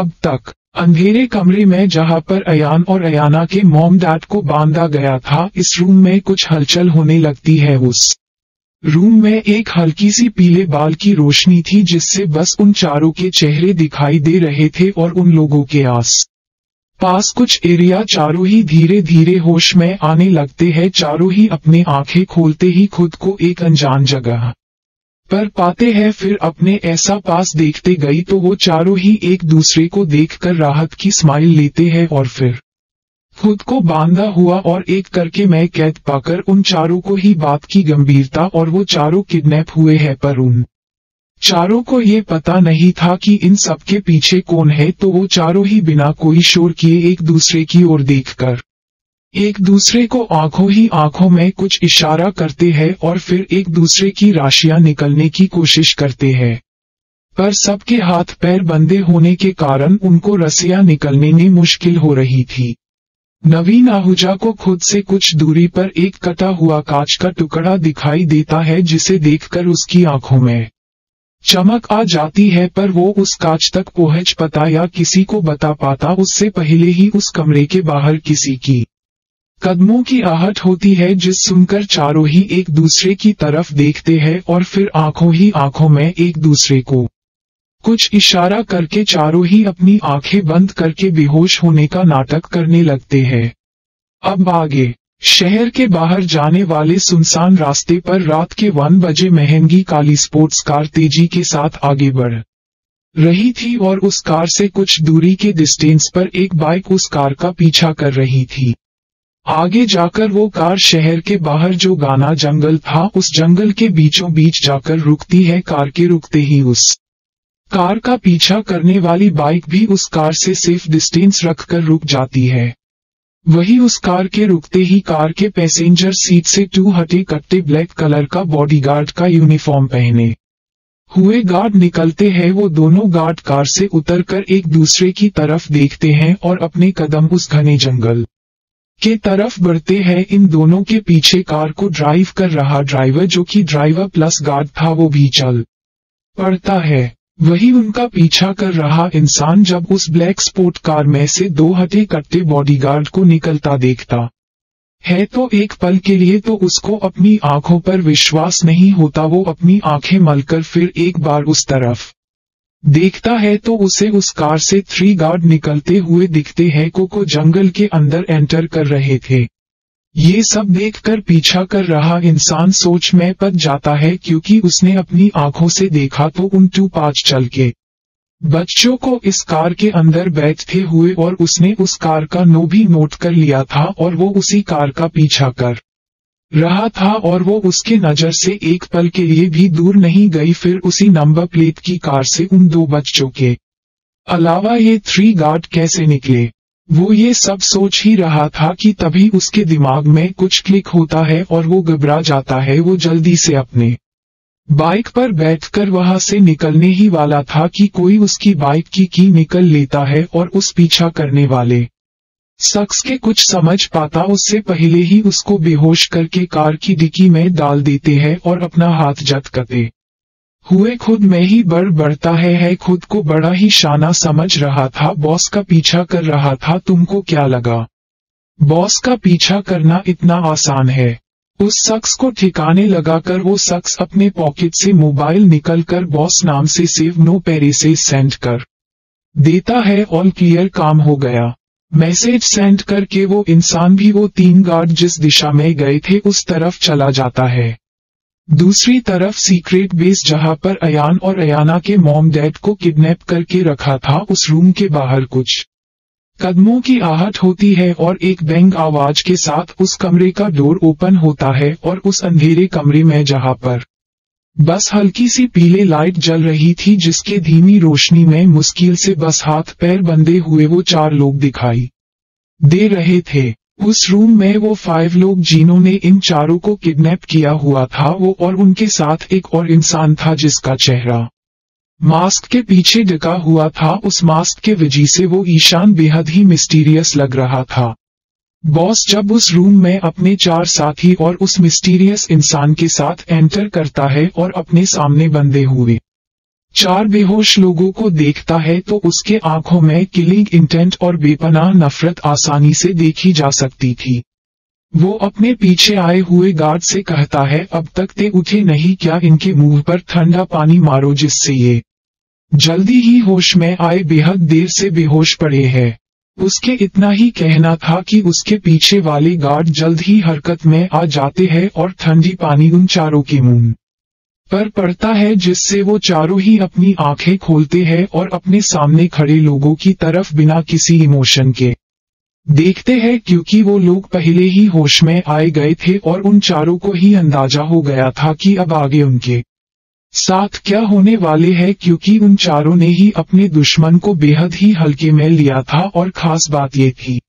अब तक अंधेरे कमरे में जहां पर अयान और अयाना के मॉम डैड को बांधा गया था, इस रूम में कुछ हलचल होने लगती है। उस रूम में एक हल्की सी पीले बाल की रोशनी थी जिससे बस उन चारों के चेहरे दिखाई दे रहे थे और उन लोगों के आस पास कुछ एरिया। चारों ही धीरे धीरे होश में आने लगते हैं। चारों ही अपने आंखें खोलते ही खुद को एक अनजान जगह पर पाते हैं, फिर अपने ऐसा पास देखते गई तो वो चारों ही एक दूसरे को देखकर राहत की स्माइल लेते हैं और फिर खुद को बांधा हुआ और एक करके मैं कैद पाकर उन चारों को ही बात की गंभीरता और वो चारों किडनैप हुए हैं। पर उन चारों को ये पता नहीं था कि इन सबके पीछे कौन है, तो वो चारों ही बिना कोई शोर किए एक दूसरे की ओर देखकर एक दूसरे को आंखों ही आंखों में कुछ इशारा करते हैं और फिर एक दूसरे की राशियां निकलने की कोशिश करते हैं, पर सबके हाथ पैर बंधे होने के कारण उनको रस्सियां निकलने में मुश्किल हो रही थी। नवीन आहूजा को खुद से कुछ दूरी पर एक कटा हुआ कांच का टुकड़ा दिखाई देता है जिसे देखकर उसकी आंखों में चमक आ जाती है, पर वो उस कांच तक पहुंच पाता या किसी को बता पाता उससे पहले ही उस कमरे के बाहर किसी की कदमों की आहट होती है, जिस सुनकर चारों ही एक दूसरे की तरफ देखते हैं और फिर आंखों ही आंखों में एक दूसरे को कुछ इशारा करके चारों ही अपनी आंखें बंद करके बेहोश होने का नाटक करने लगते हैं। अब आगे शहर के बाहर जाने वाले सुनसान रास्ते पर रात के 1 बजे महंगी काली स्पोर्ट्स कार तेजी के साथ आगे बढ़ रही थी और उस कार से कुछ दूरी के डिस्टेंस पर एक बाइक उस कार का पीछा कर रही थी। आगे जाकर वो कार शहर के बाहर जो घना जंगल था उस जंगल के बीचों बीच जाकर रुकती है। कार के रुकते ही उस कार का पीछा करने वाली बाइक भी उस कार से सेफ डिस्टेंस रखकर रुक जाती है। वही उस कार के रुकते ही कार के पैसेंजर सीट से 2 हटे कट्टे ब्लैक कलर का बॉडीगार्ड का यूनिफॉर्म पहने हुए गार्ड निकलते हैं। वो दोनों गार्ड कार से उतरकर एक दूसरे की तरफ देखते हैं और अपने कदम उस घने जंगल के तरफ बढ़ते हैं। इन दोनों के पीछे कार को ड्राइव कर रहा ड्राइवर जो कि ड्राइवर प्लस गार्ड था वो भी चल पड़ता है। वही उनका पीछा कर रहा इंसान जब उस ब्लैक स्पोर्ट कार में से 2 हटे कट्टे बॉडीगार्ड को निकलता देखता है तो एक पल के लिए तो उसको अपनी आंखों पर विश्वास नहीं होता। वो अपनी आंखें मलकर फिर एक बार उस तरफ देखता है तो उसे उस कार से 3 गार्ड निकलते हुए दिखते हैं को जंगल के अंदर एंटर कर रहे थे। ये सब देखकर पीछा कर रहा इंसान सोच में पड़ जाता है क्योंकि उसने अपनी आंखों से देखा तो उन 5 चल के बच्चों को इस कार के अंदर बैठते हुए और उसने उस कार का नो भी नोट कर लिया था और वो उसी कार का पीछा कर रहा था और वो उसके नजर से एक पल के लिए भी दूर नहीं गई। फिर उसी नंबर प्लेट की कार से उन 2 बच्चों के अलावा ये 3 गार्ड कैसे निकले वो ये सब सोच ही रहा था कि तभी उसके दिमाग में कुछ क्लिक होता है और वो घबरा जाता है। वो जल्दी से अपने बाइक पर बैठकर वहां से निकलने ही वाला था कि कोई उसकी बाइक की की निकल लेता है और उस पीछा करने वाले शख्स के कुछ समझ पाता उससे पहले ही उसको बेहोश करके कार की डिक्की में डाल देते हैं और अपना हाथ झटकते हुए खुद में ही बढ़ता है। खुद को बड़ा ही शाना समझ रहा था। बॉस का पीछा कर रहा था। तुमको क्या लगा बॉस का पीछा करना इतना आसान है? उस शख्स को ठिकाने लगाकर वो शख्स अपने पॉकेट से मोबाइल निकलकर बॉस नाम से सेव नो पैरे से सेंड कर देता है। ऑल क्लियर, काम हो गया। मैसेज सेंड करके वो इंसान भी वो 3 गार्ड जिस दिशा में गए थे उस तरफ चला जाता है। दूसरी तरफ सीक्रेट बेस जहां पर अयान और अयाना के मॉम डैड को किडनैप करके रखा था उस रूम के बाहर कुछ कदमों की आहट होती है और एक बैंग आवाज के साथ उस कमरे का डोर ओपन होता है और उस अंधेरे कमरे में जहां पर बस हल्की सी पीले लाइट जल रही थी जिसके धीमी रोशनी में मुश्किल से बस हाथ पैर बंधे हुए वो 4 लोग दिखाई दे रहे थे। उस रूम में वो 5 लोग जिन्होंने इन चारों को किडनैप किया हुआ था वो और उनके साथ एक और इंसान था जिसका चेहरा मास्क के पीछे ढका हुआ था। उस मास्क के वजह से वो ईशान बेहद ही मिस्टीरियस लग रहा था। बॉस जब उस रूम में अपने 4 साथी और उस मिस्टीरियस इंसान के साथ एंटर करता है और अपने सामने बंधे हुए चार बेहोश लोगों को देखता है तो उसके आंखों में किलिंग इंटेंट और बेपनाह नफरत आसानी से देखी जा सकती थी। वो अपने पीछे आए हुए गार्ड से कहता है, अब तक ते उठे नहीं क्या? इनके मुंह पर ठंडा पानी मारो जिससे ये जल्दी ही होश में आए। बेहद देर से बेहोश पड़े हैं। उसके इतना ही कहना था कि उसके पीछे वाले गार्ड जल्द ही हरकत में आ जाते हैं और ठंडी पानी उन चारों के मुंह पर पड़ता है, जिससे वो चारों ही अपनी आंखें खोलते हैं और अपने सामने खड़े लोगों की तरफ बिना किसी इमोशन के देखते हैं, क्योंकि वो लोग पहले ही होश में आए गए थे और उन चारों को ही अंदाजा हो गया था कि अब आगे उनके साथ क्या होने वाले हैं, क्योंकि उन चारों ने ही अपने दुश्मन को बेहद ही हल्के में लिया था। और खास बात ये थी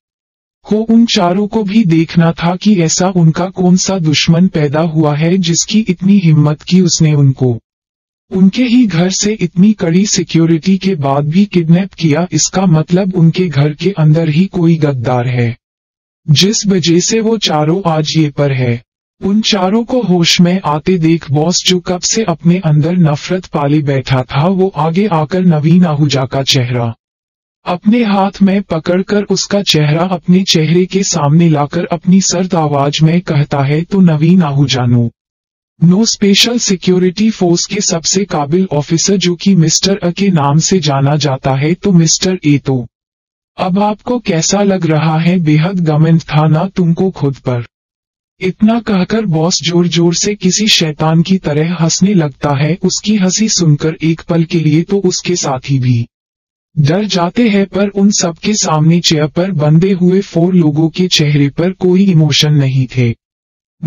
को उन चारों को भी देखना था कि ऐसा उनका कौन सा दुश्मन पैदा हुआ है जिसकी इतनी हिम्मत की उसने उनको उनके ही घर से इतनी कड़ी सिक्योरिटी के बाद भी किडनैप किया। इसका मतलब उनके घर के अंदर ही कोई गद्दार है, जिस वजह से वो चारों आज ये पर है। उन चारों को होश में आते देख बॉस, जो कब से अपने अंदर नफरत पाले बैठा था, वो आगे आकर नवीन आहूजा का चेहरा अपने हाथ में पकड़कर उसका चेहरा अपने चेहरे के सामने लाकर अपनी सर्द आवाज में कहता है, तो Naveen Ahuja no special security force के सबसे काबिल ऑफिसर जो कि मिस्टर ए के नाम से जाना जाता है, तो मिस्टर ए तो अब आपको कैसा लग रहा है? बेहद गमंद था ना तुमको खुद पर? इतना कहकर बॉस जोर जोर से किसी शैतान की तरह हंसने लगता है। उसकी हंसी सुनकर एक पल के लिए तो उसके साथी भी डर जाते हैं, पर उन सबके सामने चेयर पर बंधे हुए 4 लोगों के चेहरे पर कोई इमोशन नहीं थे।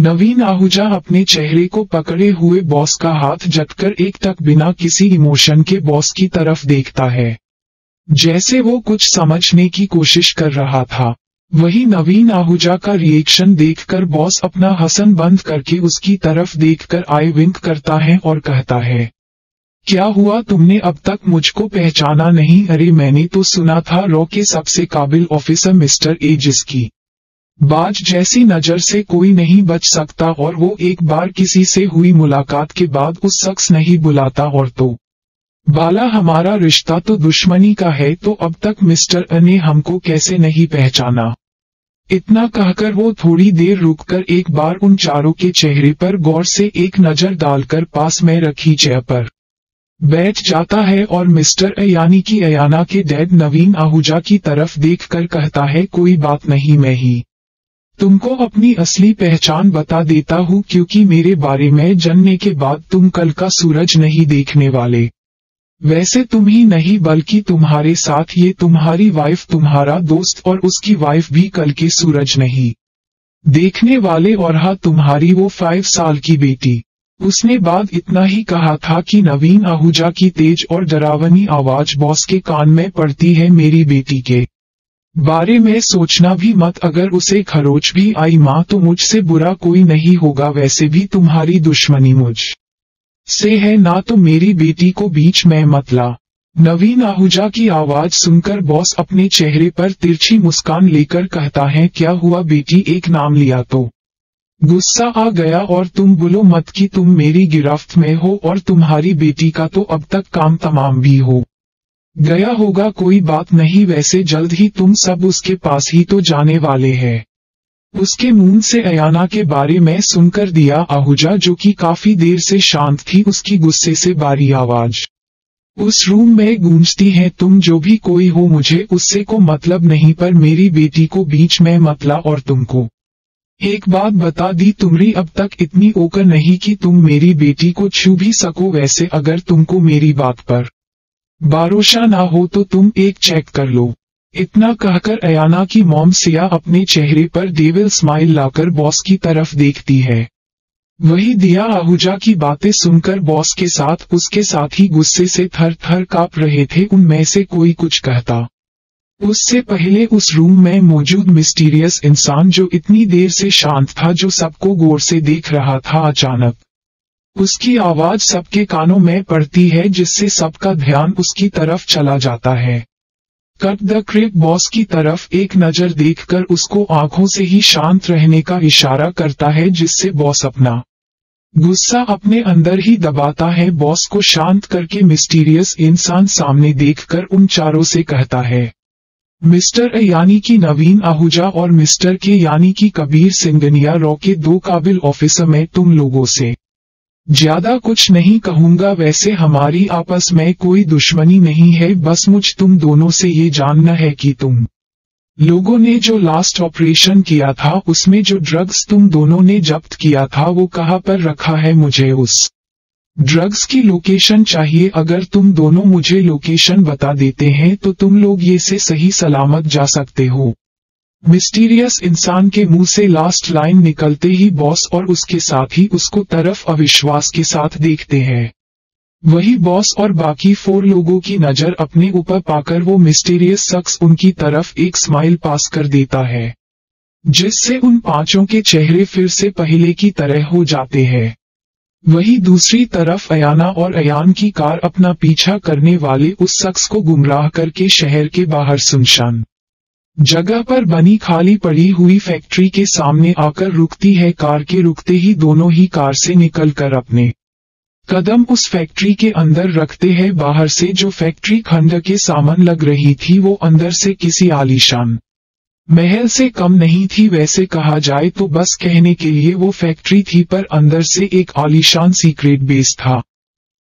नवीन आहूजा अपने चेहरे को पकड़े हुए बॉस का हाथ झटकर एक तक बिना किसी इमोशन के बॉस की तरफ देखता है, जैसे वो कुछ समझने की कोशिश कर रहा था। वही नवीन आहूजा का रिएक्शन देखकर बॉस अपना हसन बंद करके उसकी तरफ देखकर आई विंक करता है और कहता है, क्या हुआ? तुमने अब तक मुझको पहचाना नहीं? अरे मैंने तो सुना था रॉ के सबसे काबिल ऑफिसर मिस्टर ए, जिसकी बाज जैसी नजर से कोई नहीं बच सकता और वो एक बार किसी से हुई मुलाकात के बाद उस शख्स नहीं बुलाता, और तो बाला हमारा रिश्ता तो दुश्मनी का है, तो अब तक मिस्टर ए ने हमको कैसे नहीं पहचाना? इतना कहकर वो थोड़ी देर रुककर एक बार उन चारों के चेहरे पर गौर से एक नजर डालकर पास में रखी चेयर पर बैठ जाता है और मिस्टर यानी कि अयाना के डैड नवीन आहूजा की तरफ देखकर कहता है, कोई बात नहीं, मैं ही तुमको अपनी असली पहचान बता देता हूँ, क्योंकि मेरे बारे में जानने के बाद तुम कल का सूरज नहीं देखने वाले। वैसे तुम ही नहीं बल्कि तुम्हारे साथ ये तुम्हारी वाइफ, तुम्हारा दोस्त और उसकी वाइफ भी कल के सूरज नहीं देखने वाले, और हाँ, तुम्हारी वो 5 साल की बेटी। उसने बाद इतना ही कहा था कि नवीन आहूजा की तेज और डरावनी आवाज बॉस के कान में पड़ती है, मेरी बेटी के बारे में सोचना भी मत, अगर उसे खरोच भी आई माँ तो मुझसे बुरा कोई नहीं होगा। वैसे भी तुम्हारी दुश्मनी मुझ से है ना, तो मेरी बेटी को बीच में मत ला। नवीन आहूजा की आवाज सुनकर बॉस अपने चेहरे पर तिरछी मुस्कान लेकर कहता है, क्या हुआ बेटी? एक नाम लिया तो गुस्सा आ गया? और तुम बोलो मत कि तुम मेरी गिरफ्त में हो, और तुम्हारी बेटी का तो अब तक काम तमाम भी हो गया होगा। कोई बात नहीं, वैसे जल्द ही तुम सब उसके पास ही तो जाने वाले हैं। उसके मुंह से अयाना के बारे में सुनकर दिया आहूजा, जो कि काफी देर से शांत थी, उसकी गुस्से से भारी आवाज उस रूम में गूंजती है, तुम जो भी कोई हो मुझे उससे को मतलब नहीं, पर मेरी बेटी को बीच में मत ला। और तुमको एक बात बता दी, तुम्हारी अब तक इतनी ओकर नहीं कि तुम मेरी बेटी को छू भी सको। वैसे अगर तुमको मेरी बात पर भरोसा ना हो तो तुम एक चेक कर लो। इतना कहकर अयाना की मॉम सिया अपने चेहरे पर डेविल स्माइल लाकर बॉस की तरफ देखती है। वही दिया आहूजा की बातें सुनकर बॉस के साथ उसके साथी गुस्से से थर थर काँप रहे थे। उनमें से कोई कुछ कहता उससे पहले उस रूम में मौजूद मिस्टीरियस इंसान, जो इतनी देर से शांत था, जो सबको गौर से देख रहा था, अचानक उसकी आवाज सबके कानों में पड़ती है, जिससे सबका ध्यान उसकी तरफ चला जाता है। कट द क्रेप बॉस की तरफ एक नजर देखकर उसको आंखों से ही शांत रहने का इशारा करता है, जिससे बॉस अपना गुस्सा अपने अंदर ही दबाता है। बॉस को शांत करके मिस्टीरियस इंसान सामने देखकर उन चारों से कहता है, मिस्टर यानी कि नवीन आहूजा और मिस्टर के यानी कि कबीर सिंघनिया रॉ के दो काबिल ऑफिसर, में तुम लोगों से ज्यादा कुछ नहीं कहूंगा। वैसे हमारी आपस में कोई दुश्मनी नहीं है, बस मुझ तुम दोनों से ये जानना है कि तुम लोगों ने जो लास्ट ऑपरेशन किया था उसमें जो ड्रग्स तुम दोनों ने जब्त किया था वो कहाँ पर रखा है। मुझे उस ड्रग्स की लोकेशन चाहिए। अगर तुम दोनों मुझे लोकेशन बता देते हैं तो तुम लोग ये से सही सलामत जा सकते हो। मिस्टीरियस इंसान के मुंह से लास्ट लाइन निकलते ही बॉस और उसके साथ ही उसको तरफ अविश्वास के साथ देखते हैं। वही बॉस और बाकी 4 लोगों की नजर अपने ऊपर पाकर वो मिस्टीरियस शख्स उनकी तरफ एक स्माइल पास कर देता है, जिससे उन 5 के चेहरे फिर से पहले की तरह हो जाते हैं। वही दूसरी तरफ अयाना और अयान की कार अपना पीछा करने वाले उस शख्स को गुमराह करके शहर के बाहर सुनसान जगह पर बनी खाली पड़ी हुई फैक्ट्री के सामने आकर रुकती है। कार के रुकते ही दोनों ही कार से निकलकर अपने कदम उस फैक्ट्री के अंदर रखते हैं। बाहर से जो फैक्ट्री खंड के सामान लग रही थी वो अंदर से किसी आलीशान महल से कम नहीं थी। वैसे कहा जाए तो बस कहने के लिए वो फैक्ट्री थी, पर अंदर से एक आलीशान सीक्रेट बेस था।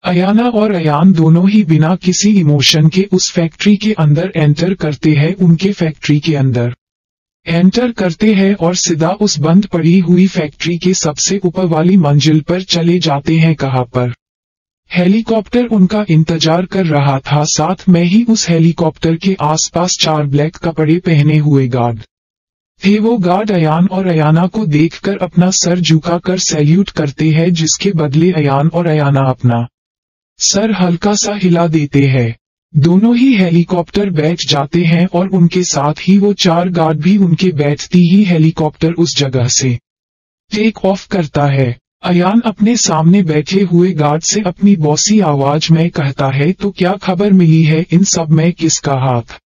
अयाना और अयान दोनों ही बिना किसी इमोशन के उस फैक्ट्री के अंदर एंटर करते हैं। उनके फैक्ट्री के अंदर एंटर करते हैं और सीधा उस बंद पड़ी हुई फैक्ट्री के सबसे ऊपर वाली मंजिल पर चले जाते हैं, कहाँ पर हेलीकॉप्टर उनका इंतजार कर रहा था। साथ में ही उस हेलीकॉप्टर के आसपास 4 ब्लैक कपड़े पहने हुए गार्ड थे। वो गार्ड अयान और अयाना को देखकर अपना सर झुकाकर सैल्यूट करते हैं, जिसके बदले अयान और अयाना अपना सर हल्का सा हिला देते हैं। दोनों ही हेलीकॉप्टर बैठ जाते हैं और उनके साथ ही वो 4 गार्ड भी। उनके बैठती ही हेलीकॉप्टर उस जगह से टेक ऑफ करता है। अयान अपने सामने बैठे हुए गार्ड से अपनी बॉसी आवाज में कहता है, तो क्या खबर मिली है, इन सब में किसका हाथ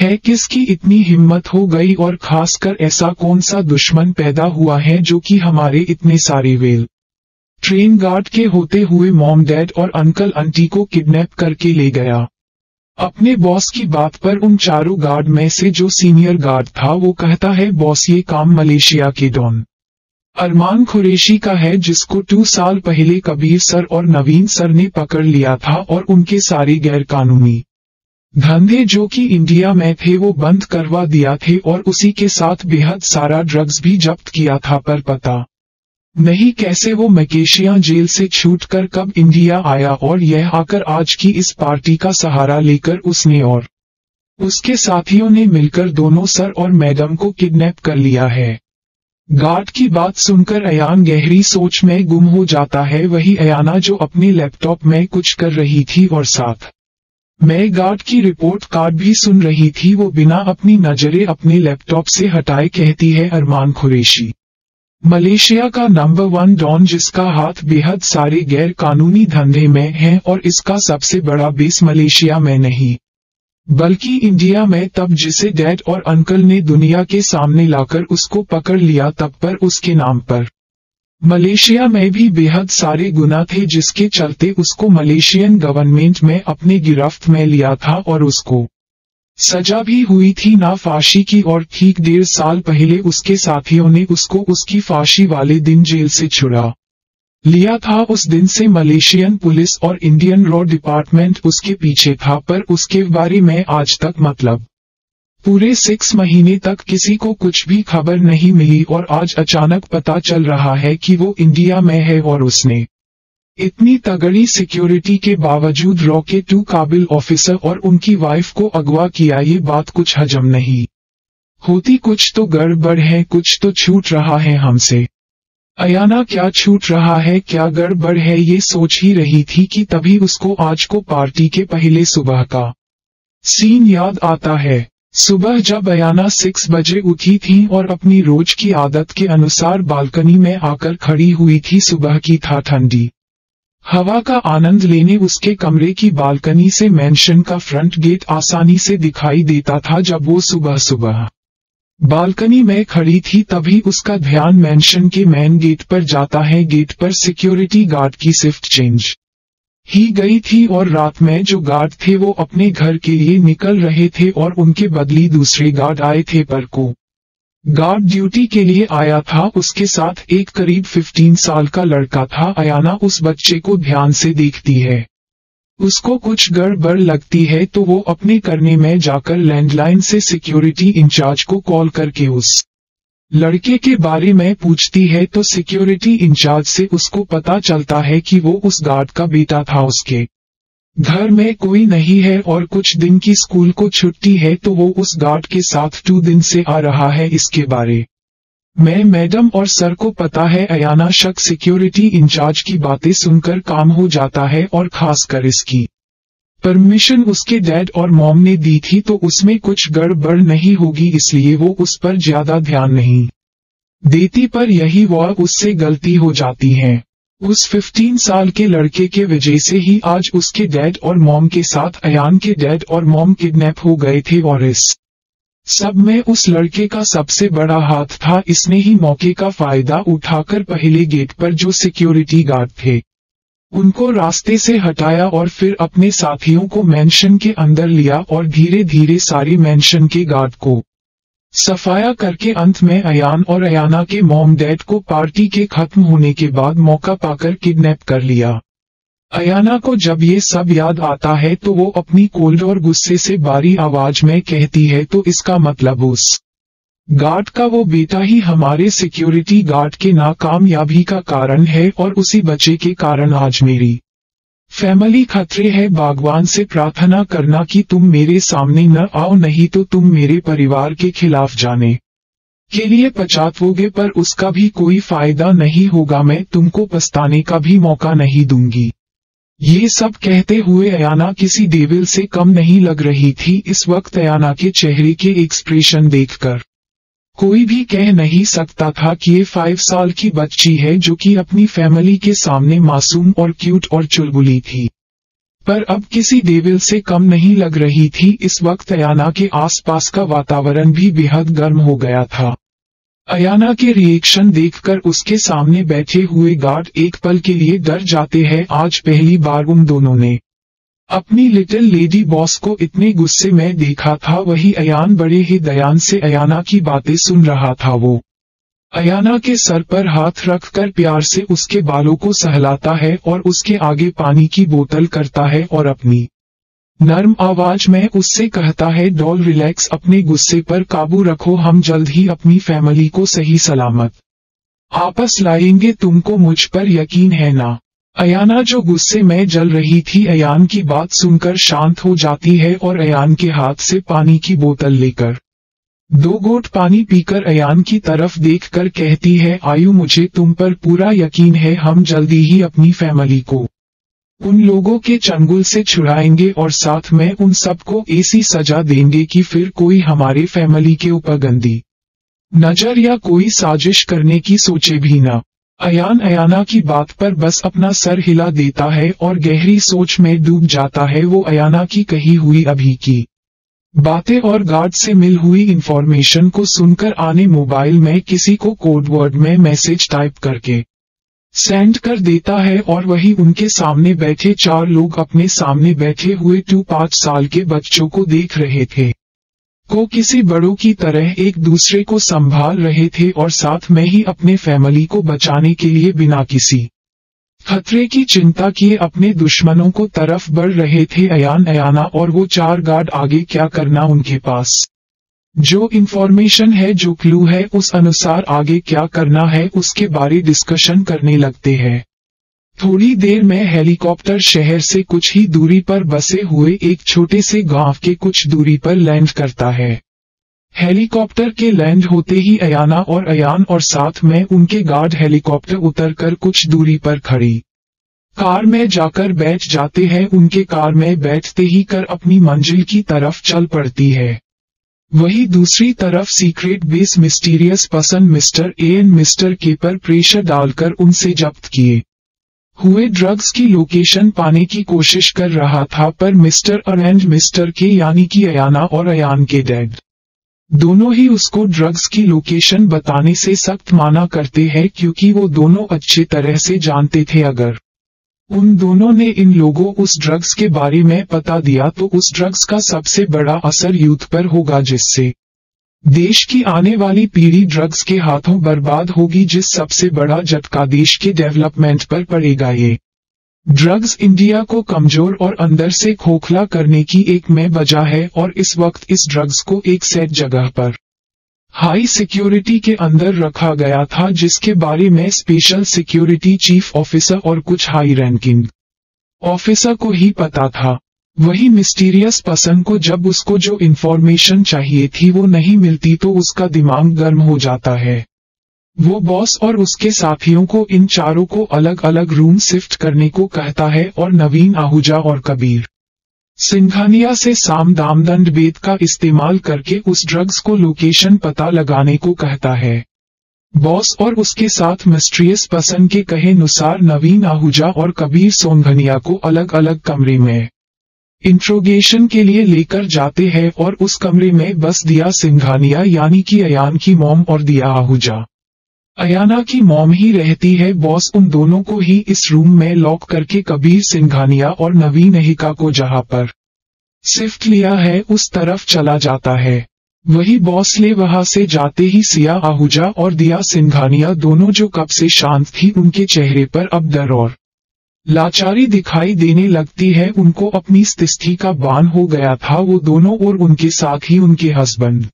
है, किसकी इतनी हिम्मत हो गई, और खासकर ऐसा कौन सा दुश्मन पैदा हुआ है जो कि हमारे इतने सारे वेल ट्रेन गार्ड के होते हुए मॉम डैड और अंकल आंटी को किडनैप करके ले गया। अपने बॉस की बात पर उन 4 गार्ड में से जो सीनियर गार्ड था वो कहता है, बॉस ये काम मलेशिया के डॉन अरमान खुरैशी का है, जिसको 2 साल पहले कबीर सर और नवीन सर ने पकड़ लिया था और उनके सारे गैरकानूनी धंधे जो कि इंडिया में थे वो बंद करवा दिया थे और उसी के साथ बेहद सारा ड्रग्स भी जब्त किया था। पर पता नहीं कैसे वो मलेशिया जेल से छूटकर कब इंडिया आया और यह आकर आज की इस पार्टी का सहारा लेकर उसने और उसके साथियों ने मिलकर दोनों सर और मैडम को किडनैप कर लिया है। गार्ड की बात सुनकर अयान गहरी सोच में गुम हो जाता है। वही अयाना जो अपने लैपटॉप में कुछ कर रही थी और साथ मैं गार्ड की रिपोर्ट कार्ड भी सुन रही थी, वो बिना अपनी नजरें अपने लैपटॉप से हटाए कहती है, अरमान खुरैशी मलेशिया का नंबर 1 डॉन, जिसका हाथ बेहद सारे गैर कानूनी धंधे में है और इसका सबसे बड़ा बेस मलेशिया में नहीं बल्कि इंडिया में। तब जिसे डैड और अंकल ने दुनिया के सामने लाकर उसको पकड़ लिया, तब पर उसके नाम पर मलेशिया में भी बेहद सारे गुनाह थे, जिसके चलते उसको मलेशियन गवर्नमेंट में अपने गिरफ्त में लिया था और उसको सजा भी हुई थी ना फांसी की। और ठीक 1.5 साल पहले उसके साथियों ने उसको उसकी फांसी वाले दिन जेल से छुड़ा लिया था। उस दिन से मलेशियन पुलिस और इंडियन लॉ डिपार्टमेंट उसके पीछे था, पर उसके बारे में आज तक मतलब पूरे 6 महीने तक किसी को कुछ भी खबर नहीं मिली। और आज अचानक पता चल रहा है कि वो इंडिया में है और उसने इतनी तगड़ी सिक्योरिटी के बावजूद रॉ के 2 काबिल ऑफिसर और उनकी वाइफ को अगवा किया। ये बात कुछ हजम नहीं होती। कुछ तो गड़बड़ है, कुछ तो छूट रहा है हमसे। अयाना क्या छूट रहा है, क्या गड़बड़ है, ये सोच ही रही थी कि तभी उसको आज को पार्टी के पहले सुबह का सीन याद आता है। सुबह जब अयाना 6 बजे उठी थी और अपनी रोज की आदत के अनुसार बालकनी में आकर खड़ी हुई थी। सुबह की था ठंडी हवा का आनंद लेने। उसके कमरे की बालकनी से मेंशन का फ्रंट गेट आसानी से दिखाई देता था। जब वो सुबह सुबह बालकनी में खड़ी थी तभी उसका ध्यान मैंशन के मेन गेट पर जाता है। गेट पर सिक्योरिटी गार्ड की शिफ्ट चेंज ही गई थी और रात में जो गार्ड थे वो अपने घर के लिए निकल रहे थे और उनके बदली दूसरे गार्ड आए थे। पर को गार्ड ड्यूटी के लिए आया था, उसके साथ एक करीब 15 साल का लड़का था। अयाना उस बच्चे को ध्यान से देखती है, उसको कुछ गड़बड़ लगती है तो वो अपने करने में जाकर लैंडलाइन से सिक्योरिटी इंचार्ज को कॉल करके उस लड़के के बारे में पूछती है। तो सिक्योरिटी इंचार्ज से उसको पता चलता है कि वो उस गार्ड का बेटा था। उसके घर में कोई नहीं है और कुछ दिन की स्कूल को छुट्टी है तो वो उस गार्ड के साथ 2 दिन से आ रहा है। इसके बारे में मैडम और सर को पता है। अयाना शक सिक्योरिटी इंचार्ज की बातें सुनकर काम हो जाता है और खासकर इसकी परमिशन उसके डैड और मॉम ने दी थी तो उसमें कुछ गड़बड़ नहीं होगी, इसलिए वो उस पर ज्यादा ध्यान नहीं देती। पर यही वह उससे गलती हो जाती है। उस 15 साल के लड़के के वजह से ही आज उसके डैड और मॉम के साथ अयान के डैड और मॉम किडनैप हो गए थे और इस सब में उस लड़के का सबसे बड़ा हाथ था। इसने ही मौके का फायदा उठाकर पहले गेट पर जो सिक्योरिटी गार्ड थे उनको रास्ते से हटाया और फिर अपने साथियों को मैंशन के अंदर लिया और धीरे धीरे सारे मैंशन के गार्ड को सफाया करके अंत में अयान और अयाना के मॉम डैड को पार्टी के खत्म होने के बाद मौका पाकर किडनैप कर लिया। अयाना को जब ये सब याद आता है तो वो अपनी कोल्ड और गुस्से से भारी आवाज में कहती है, तो इसका मतलब उस गार्ड का वो बेटा ही हमारे सिक्योरिटी गार्ड के नाकामयाबी का कारण है और उसी बच्चे के कारण आज मेरी फैमिली खतरे है। भगवान से प्रार्थना करना कि तुम मेरे सामने न आओ, नहीं तो तुम मेरे परिवार के खिलाफ जाने के लिए पछताओगे पर उसका भी कोई फायदा नहीं होगा। मैं तुमको पछताने का भी मौका नहीं दूंगी। ये सब कहते हुए अयाना किसी डेविल से कम नहीं लग रही थी। इस वक्त अयाना के चेहरे के एक्सप्रेशन देखकर कोई भी कह नहीं सकता था कि ये 5 साल की बच्ची है जो कि अपनी फैमिली के सामने मासूम और क्यूट और चुलबुली थी, पर अब किसी डेविल से कम नहीं लग रही थी। इस वक्त अयाना के आसपास का वातावरण भी बेहद गर्म हो गया था। अयाना के रिएक्शन देखकर उसके सामने बैठे हुए गार्ड एक पल के लिए डर जाते हैं। आज पहली बार उन दोनों ने अपनी लिटिल लेडी बॉस को इतने गुस्से में देखा था। वही अयान बड़े ही ध्यान से अयाना की बातें सुन रहा था। वो अयाना के सर पर हाथ रखकर प्यार से उसके बालों को सहलाता है और उसके आगे पानी की बोतल करता है और अपनी नर्म आवाज में उससे कहता है, डॉल रिलैक्स, अपने गुस्से पर काबू रखो, हम जल्द ही अपनी फैमिली को सही सलामत वापस लाएंगे, तुमको मुझ पर यकीन है ना। अयाना जो गुस्से में जल रही थी अयान की बात सुनकर शांत हो जाती है और अयान के हाथ से पानी की बोतल लेकर 2 घूंट पानी पीकर अयान की तरफ देखकर कहती है, आयु, मुझे तुम पर पूरा यकीन है, हम जल्दी ही अपनी फैमिली को उन लोगों के चंगुल से छुड़ाएंगे और साथ में उन सबको ऐसी सजा देंगे कि फिर कोई हमारे फैमिली के ऊपर गंदी नजर या कोई साजिश करने की सोचे भी ना। अयान अयाना की बात पर बस अपना सर हिला देता है और गहरी सोच में डूब जाता है। वो अयाना की कही हुई अभी की बातें और गार्ड से मिल हुई इंफॉर्मेशन को सुनकर आने मोबाइल में किसी को कोडवर्ड में मैसेज टाइप करके सेंड कर देता है और वही उनके सामने बैठे 4 लोग अपने सामने बैठे हुए 2-5 साल के बच्चों को देख रहे थे को किसी बड़ों की तरह एक दूसरे को संभाल रहे थे और साथ में ही अपने फैमिली को बचाने के लिए बिना किसी खतरे की चिंता किए अपने दुश्मनों को तरफ बढ़ रहे थे। अयान अयाना और वो 4 गार्ड आगे क्या करना, उनके पास जो इन्फॉर्मेशन है, जो क्लू है, उस अनुसार आगे क्या करना है उसके बारे डिस्कशन करने लगते हैं। थोड़ी देर में हेलीकॉप्टर शहर से कुछ ही दूरी पर बसे हुए एक छोटे से गांव के कुछ दूरी पर लैंड करता है। हेलीकॉप्टर के लैंड होते ही अयाना और अयान और साथ में उनके गार्ड हेलीकॉप्टर उतरकर कुछ दूरी पर खड़ी कार में जाकर बैठ जाते हैं। उनके कार में बैठते ही कर अपनी मंजिल की तरफ चल पड़ती है। वही दूसरी तरफ secret base mysterious person mister AN mister के पर प्रेशर डालकर उनसे जब्त किए हुए ड्रग्स की लोकेशन पाने की कोशिश कर रहा था, पर मिस्टर और एंड मिस्टर के यानी कि अयाना और अयान के डैड दोनों ही उसको ड्रग्स की लोकेशन बताने से सख्त माना करते हैं क्योंकि वो दोनों अच्छे तरह से जानते थे अगर उन दोनों ने इन लोगों उस ड्रग्स के बारे में बता दिया तो उस ड्रग्स का सबसे बड़ा असर यूथ पर होगा जिससे देश की आने वाली पीढ़ी ड्रग्स के हाथों बर्बाद होगी, जिस सबसे बड़ा झटका देश के डेवलपमेंट पर पड़ेगा। ये ड्रग्स इंडिया को कमजोर और अंदर से खोखला करने की एक में वजह है और इस वक्त इस ड्रग्स को एक सेट जगह पर हाई सिक्योरिटी के अंदर रखा गया था जिसके बारे में स्पेशल सिक्योरिटी चीफ ऑफिसर और कुछ हाई रैंकिंग ऑफिसर को ही पता था। वही मिस्टीरियस पर्सन को जब उसको जो इन्फॉर्मेशन चाहिए थी वो नहीं मिलती तो उसका दिमाग गर्म हो जाता है। वो बॉस और उसके साथियों को इन चारों को अलग अलग रूम शिफ्ट करने को कहता है और नवीन आहूजा और कबीर सिंघानिया से साम दामदंड भेद का इस्तेमाल करके उस ड्रग्स को लोकेशन पता लगाने को कहता है। बॉस और उसके साथ मिस्ट्रियस पर्सन के कहे अनुसार नवीन आहूजा और कबीर सिंघानिया को अलग अलग कमरे में इंट्रोगेशन के लिए लेकर जाते हैं और उस कमरे में बस दिया सिंघानिया यानी कि अयान की मॉम और दिया आहूजा अयाना की मॉम ही रहती है। बॉस उन दोनों को ही इस रूम में लॉक करके कबीर सिंघानिया और नवीन अहिका को जहां पर शिफ्ट लिया है उस तरफ चला जाता है। वही बॉस ले वहां से जाते ही सिया आहूजा और दिया सिंघानिया दोनों जो कब से शांत थी उनके चेहरे पर अब डर और लाचारी दिखाई देने लगती है। उनको अपनी स्थिति का भान हो गया था। वो दोनों और उनके साथ ही उनके हस्बैंड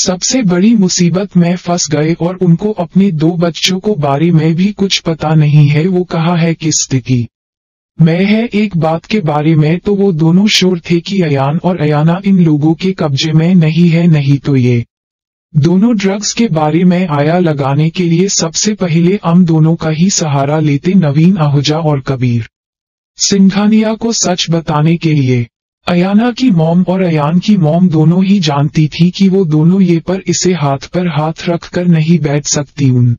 सबसे बड़ी मुसीबत में फंस गए और उनको अपने दो बच्चों को बारे में भी कुछ पता नहीं है। वो कहा है किस स्थिति में है एक बात के बारे में तो वो दोनों श्योर थे कि अयान और अयाना इन लोगों के कब्जे में नहीं है, नहीं तो ये दोनों ड्रग्स के बारे में आया लगाने के लिए सबसे पहले हम दोनों का ही सहारा लेते। नवीन आहूजा और कबीर सिंघानिया को सच बताने के लिए अयाना की मॉम और अयान की मॉम दोनों ही जानती थी कि वो दोनों ये पर इसे हाथ पर हाथ रखकर नहीं बैठ सकती, उन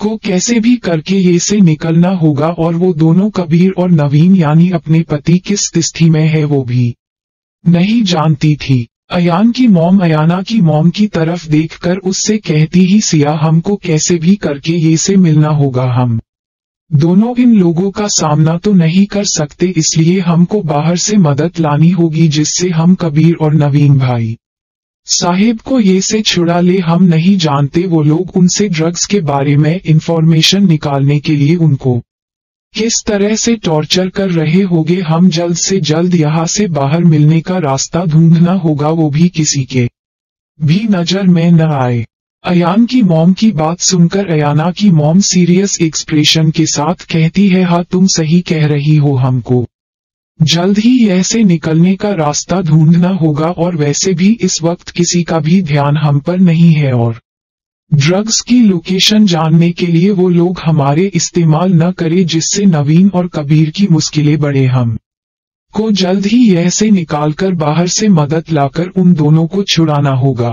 को कैसे भी करके ये से निकलना होगा। और वो दोनों कबीर और नवीन यानी अपने पति किस स्थिति में है वो भी नहीं जानती थी। अयान की मॉम अयाना की मॉम की तरफ देखकर उससे कहती ही सिया हमको कैसे भी करके ये से मिलना होगा, हम दोनों इन लोगों का सामना तो नहीं कर सकते इसलिए हमको बाहर से मदद लानी होगी जिससे हम कबीर और नवीन भाई साहिब को ये से छुड़ा ले। हम नहीं जानते वो लोग उनसे ड्रग्स के बारे में इंफॉर्मेशन निकालने के लिए उनको किस तरह से टॉर्चर कर रहे होंगे। हम जल्द से जल्द यहाँ से बाहर मिलने का रास्ता ढूंढना होगा, वो भी किसी के भी नजर में न आए। अयान की मॉम की बात सुनकर अयाना की मॉम सीरियस एक्सप्रेशन के साथ कहती है हाँ तुम सही कह रही हो, हमको जल्द ही ऐसे निकलने का रास्ता ढूंढना होगा और वैसे भी इस वक्त किसी का भी ध्यान हम पर नहीं है और ड्रग्स की लोकेशन जानने के लिए वो लोग हमारे इस्तेमाल न करें जिससे नवीन और कबीर की मुश्किलें बढ़े। हम को जल्द ही ऐसे निकालकर बाहर से मदद लाकर उन दोनों को छुड़ाना होगा।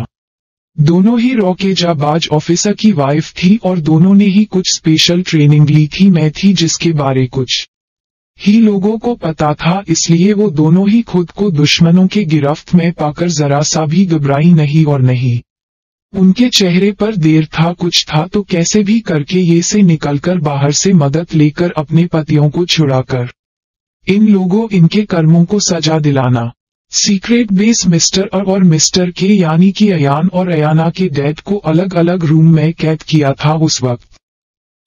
दोनों ही रॉकेजाबाज ऑफिसर की वाइफ थी और दोनों ने ही कुछ स्पेशल ट्रेनिंग ली थी मैं थी जिसके बारे कुछ ही लोगों को पता था, इसलिए वो दोनों ही खुद को दुश्मनों के गिरफ्त में पाकर जरा सा भी घबराई नहीं और नहीं उनके चेहरे पर देर था कुछ था तो कैसे भी करके ये से निकलकर बाहर से मदद लेकर अपने पतियों को छुड़ाकर इन लोगों इनके कर्मों को सजा दिलाना। सीक्रेट बेस मिस्टर अ और मिस्टर के यानी कि अयान और अयाना के डैड को अलग अलग रूम में कैद किया था। उस वक्त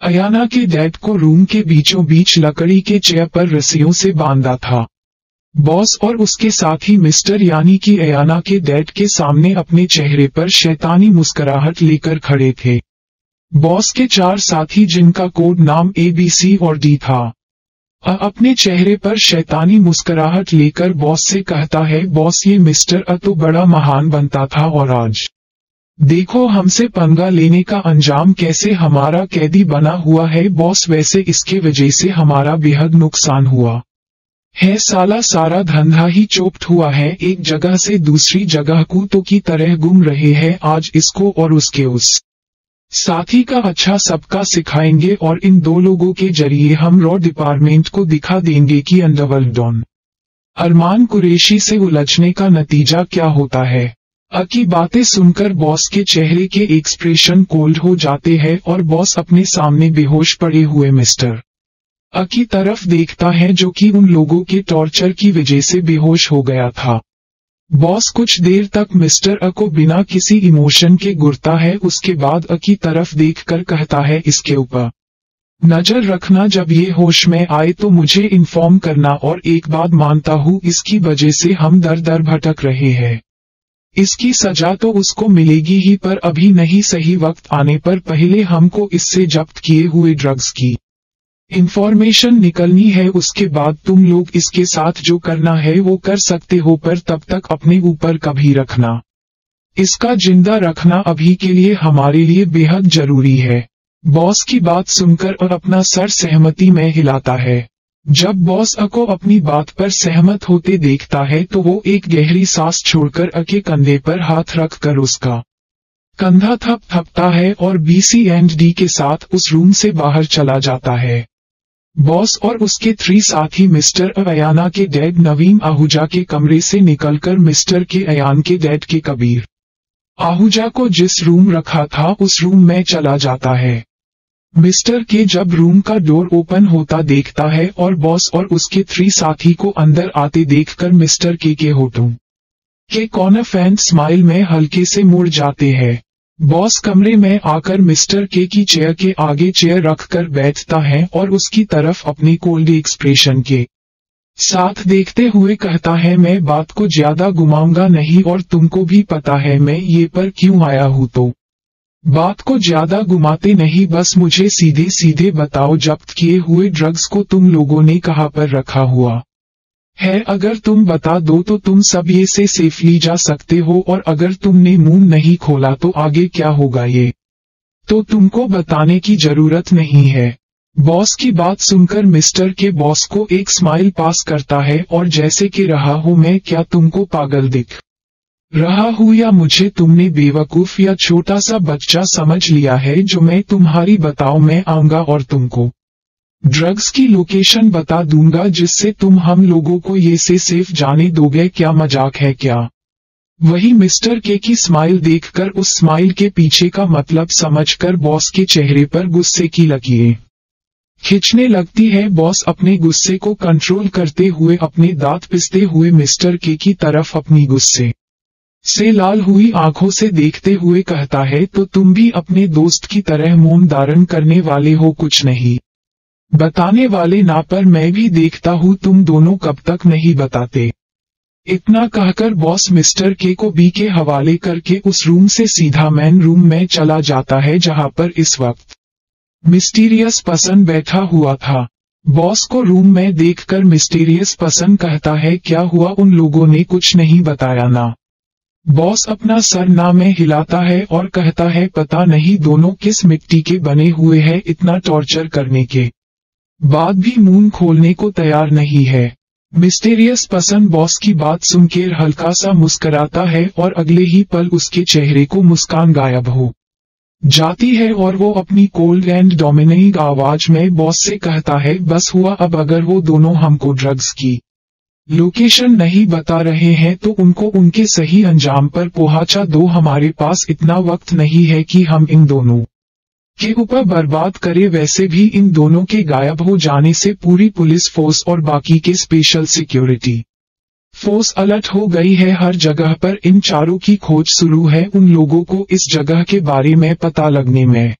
अयाना के डैड को रूम के बीचों बीच लकड़ी के चेयर पर रस्सियों से बांधा था। बॉस और उसके साथ ही मिस्टर यानी कि अयाना के डैड के सामने अपने चेहरे पर शैतानी मुस्कुराहट लेकर खड़े थे। बॉस के चार साथी जिनका कोड नाम ABC और D था अपने चेहरे पर शैतानी मुस्कुराहट लेकर बॉस से कहता है बॉस ये मिस्टर अ तो बड़ा महान बनता था और आज देखो हमसे पंगा लेने का अंजाम कैसे हमारा कैदी बना हुआ है। बॉस वैसे इसके वजह से हमारा बेहद नुकसान हुआ है, साला सारा धंधा ही चौपट हुआ है, एक जगह से दूसरी जगह कूतों की तरह घूम रहे हैं। आज इसको और उसके उस साथी का अच्छा सबका सिखाएंगे और इन दो लोगों के जरिए हम रॉ डिपार्टमेंट को दिखा देंगे कि अंडरवर्ल्ड डॉन अरमान कुरैशी से उलझने का नतीजा क्या होता है। अ की बातें सुनकर बॉस के चेहरे के एक्सप्रेशन कोल्ड हो जाते हैं और बॉस अपने सामने बेहोश पड़े हुए मिस्टर अ की तरफ देखता है जो कि उन लोगों के टॉर्चर की वजह से बेहोश हो गया था। बॉस कुछ देर तक मिस्टर अ को बिना किसी इमोशन के घूरता है, उसके बाद अ की तरफ देखकर कहता है, इसके ऊपर नजर रखना, जब ये होश में आए तो मुझे इन्फॉर्म करना, और एक बात मानता हूँ इसकी वजह से हम दर दर भटक रहे हैं, इसकी सजा तो उसको मिलेगी ही, पर अभी नहीं, सही वक्त आने पर पहले हमको इससे जब्त किए हुए ड्रग्स की इन्फॉर्मेशन निकलनी है, उसके बाद तुम लोग इसके साथ जो करना है वो कर सकते हो, पर तब तक अपने ऊपर कभी रखना, इसका जिंदा रखना अभी के लिए हमारे लिए बेहद जरूरी है। बॉस की बात सुनकर और अपना सर सहमति में हिलाता है। जब बॉस अ को अपनी बात पर सहमत होते देखता है तो वो एक गहरी सांस छोड़कर अ के कंधे पर हाथ रखकर उसका कंधा थपथपता है और BC&D के साथ उस रूम से बाहर चला जाता है। बॉस और उसके 3 साथी मिस्टर अयाना के डैड नवीन आहूजा के कमरे से निकलकर मिस्टर के अयान के डैड के कबीर आहूजा को जिस रूम रखा था उस रूम में चला जाता है। मिस्टर के जब रूम का डोर ओपन होता देखता है और बॉस और उसके 3 साथी को अंदर आते देखकर मिस्टर के होठों के कॉर्नर फैन स्माइल में हल्के से मुड़ जाते हैं। बॉस कमरे में आकर मिस्टर की चेयर के आगे चेयर रखकर बैठता है और उसकी तरफ अपने कोल्ड एक्सप्रेशन के साथ देखते हुए कहता है, मैं बात को ज्यादा घुमाऊंगा नहीं, और तुमको भी पता है मैं ये पर क्यों आया हूँ, तो बात को ज्यादा घुमाते नहीं, बस मुझे सीधे सीधे बताओ जब्त किए हुए ड्रग्स को तुम लोगों ने कहाँ पर रखा हुआ है। अगर तुम बता दो तो तुम सब ये से सेफली जा सकते हो, और अगर तुमने मुंह नहीं खोला तो आगे क्या होगा ये तो तुमको बताने की जरूरत नहीं है। बॉस की बात सुनकर मिस्टर के बॉस को एक स्माइल पास करता है और जैसे कि रहा हूँ मैं, क्या तुमको पागल दिख रहा हूँ या मुझे तुमने बेवकूफ या छोटा सा बच्चा समझ लिया है, जो मैं तुम्हारी बताओ मैं आऊंगा और तुमको ड्रग्स की लोकेशन बता दूंगा, जिससे तुम हम लोगों को ये से सेफ जाने दोगे, क्या मजाक है क्या। वही मिस्टर के की स्माइल देखकर उस स्माइल के पीछे का मतलब समझकर बॉस के चेहरे पर गुस्से की लकीरें खिंचने लगती है। बॉस अपने गुस्से को कंट्रोल करते हुए अपने दांत पिसते हुए मिस्टर के की तरफ अपनी गुस्से से लाल हुई आंखों से देखते हुए कहता है, तो तुम भी अपने दोस्त की तरह मौन धारण करने वाले हो, कुछ नहीं बताने वाले ना, पर मैं भी देखता हूँ तुम दोनों कब तक नहीं बताते। इतना कहकर बॉस मिस्टर को बी के हवाले करके उस रूम से सीधा मेन रूम में चला जाता है, जहाँ पर इस वक्त मिस्टीरियस पर्सन बैठा हुआ था। बॉस को रूम में देखकर मिस्टीरियस पर्सन कहता है, क्या हुआ, उन लोगों ने कुछ नहीं बताया ना। बॉस अपना सर ना में हिलाता है और कहता है, पता नहीं दोनों किस मिट्टी के बने हुए हैं, इतना टॉर्चर करने के बाद भी मुंह खोलने को तैयार नहीं है। मिस्टीरियस पर्सन बॉस की बात सुनकर हल्का सा मुस्कराता है और अगले ही पल उसके चेहरे को मुस्कान गायब हो जाती है और वो अपनी कोल्ड एंड डोमिनेटिंग आवाज में बॉस से कहता है, बस हुआ, अब अगर वो दोनों हमको ड्रग्स की लोकेशन नहीं बता रहे हैं तो उनको उनके सही अंजाम पर पहुंचा दो, हमारे पास इतना वक्त नहीं है कि हम इन दोनों के ऊपर बर्बाद करें, वैसे भी इन दोनों के गायब हो जाने से पूरी पुलिस फोर्स और बाकी के स्पेशल सिक्योरिटी फोर्स अलर्ट हो गई है, हर जगह पर इन चारों की खोज शुरू है, उन लोगों को इस जगह के बारे में पता लगने में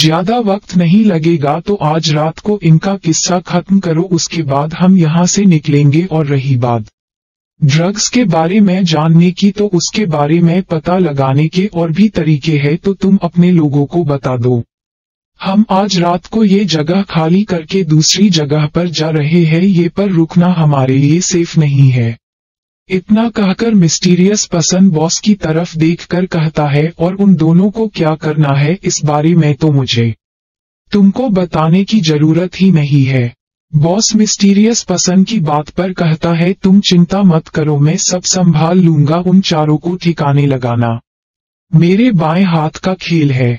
ज्यादा वक्त नहीं लगेगा, तो आज रात को इनका किस्सा खत्म करो, उसके बाद हम यहाँ से निकलेंगे। और रही बात ड्रग्स के बारे में जानने की, तो उसके बारे में पता लगाने के और भी तरीके हैं, तो तुम अपने लोगों को बता दो, हम आज रात को ये जगह खाली करके दूसरी जगह पर जा रहे हैं, ये पर रुकना हमारे लिए सेफ नहीं है। इतना कहकर मिस्टीरियस पर्सन बॉस की तरफ देखकर कहता है, और उन दोनों को क्या करना है इस बारे में तो मुझे तुमको बताने की जरूरत ही नहीं है। बॉस मिस्टीरियस पर्सन की बात पर कहता है, तुम चिंता मत करो, मैं सब संभाल लूंगा, उन चारों को ठिकाने लगाना मेरे बाएं हाथ का खेल है।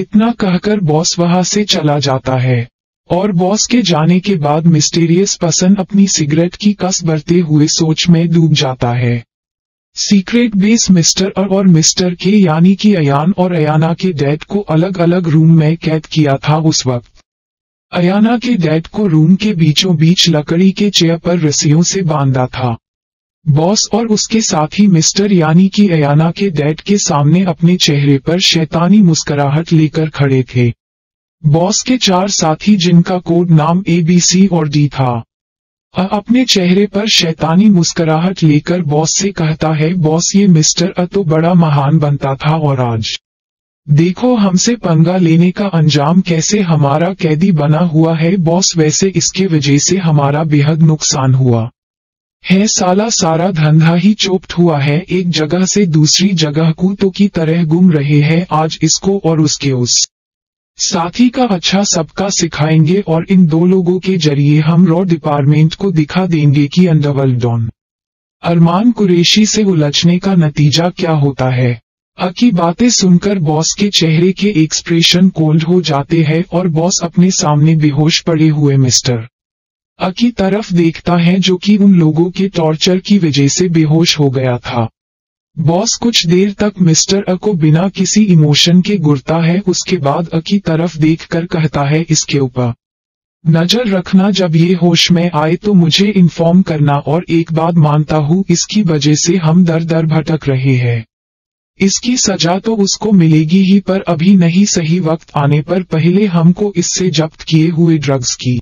इतना कहकर बॉस वहां से चला जाता है और बॉस के जाने के बाद मिस्टीरियस पर्सन अपनी सिगरेट की कस बढ़ते हुए सोच में डूब जाता है। सीक्रेट बेस मिस्टर अ और मिस्टर के यानी कि अयान और अयाना के डैड को अलग अलग रूम में कैद किया था। उस वक्त अयाना के डैड को रूम के बीचों बीच लकड़ी के चेयर पर रस्सियों से बांधा था। बॉस और उसके साथी मिस्टर यानी कि अयाना के डैड के सामने अपने चेहरे पर शैतानी मुस्कुराहट लेकर खड़े थे। बॉस के चार साथी जिनका कोड नाम ABC और D था, अपने चेहरे पर शैतानी मुस्कुराहट लेकर बॉस से कहता है, बॉस ये मिस्टर अ तो बड़ा महान बनता था और आज देखो हमसे पंगा लेने का अंजाम कैसे हमारा कैदी बना हुआ है। बॉस वैसे इसके वजह से हमारा बेहद नुकसान हुआ है, साला सारा धंधा ही चौपट हुआ है, एक जगह से दूसरी जगह कूतों की तरह घूम रहे हैं। आज इसको और उसके उस साथी का अच्छा सबका सिखाएंगे और इन दो लोगों के जरिए हम रॉ डिपार्टमेंट को दिखा देंगे कि अंडरवर्ल्ड डॉन अरमान कुरैशी से उलझने का नतीजा क्या होता है। अकी बातें सुनकर बॉस के चेहरे के एक्सप्रेशन कोल्ड हो जाते हैं और बॉस अपने सामने बेहोश पड़े हुए मिस्टर अकी तरफ देखता है जो कि उन लोगों के टॉर्चर की वजह से बेहोश हो गया था। बॉस कुछ देर तक मिस्टर अ को बिना किसी इमोशन के घूरता है, उसके बाद अकी तरफ देखकर कहता है, इसके ऊपर नजर रखना, जब ये होश में आए तो मुझे इन्फॉर्म करना, और एक बात मानता हूँ इसकी वजह से हम दर दर भटक रहे हैं, इसकी सजा तो उसको मिलेगी ही पर अभी नहीं, सही वक्त आने पर पहले हमको इससे जब्त किए हुए ड्रग्स की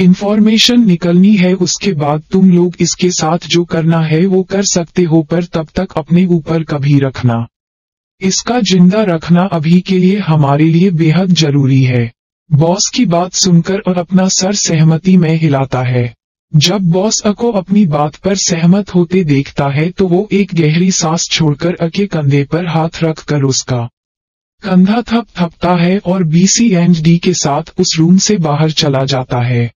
इन्फॉर्मेशन निकलनी है, उसके बाद तुम लोग इसके साथ जो करना है वो कर सकते हो, पर तब तक अपने ऊपर कभी रखना, इसका जिंदा रखना अभी के लिए हमारे लिए बेहद जरूरी है। बॉस की बात सुनकर और अपना सर सहमति में हिलाता है। जब बॉस अ को अपनी बात पर सहमत होते देखता है तो वो एक गहरी सांस छोड़कर अ के कंधे पर हाथ रखकर उसका कंधा थपथपता है और BC&D के साथ उस रूम से बाहर चला जाता है।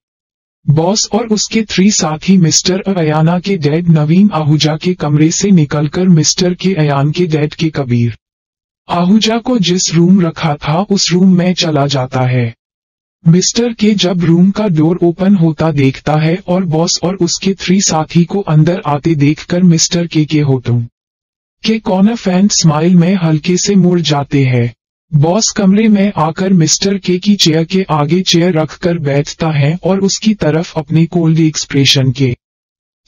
बॉस और उसके 3 साथी मिस्टर अयाना के डैड नवीन आहूजा के कमरे से निकलकर मिस्टर के अयान के डैड के कबीर आहूजा को जिस रूम रखा था उस रूम में चला जाता है। मिस्टर के जब रूम का डोर ओपन होता देखता है और बॉस और उसके 3 साथी को अंदर आते देखकर मिस्टर के होठों के कॉर्नर फैन स्माइल में हल्के से मुड़ जाते हैं। बॉस कमरे में आकर मिस्टर के चेयर के आगे चेयर रखकर बैठता है और उसकी तरफ अपने कोल्ड एक्सप्रेशन के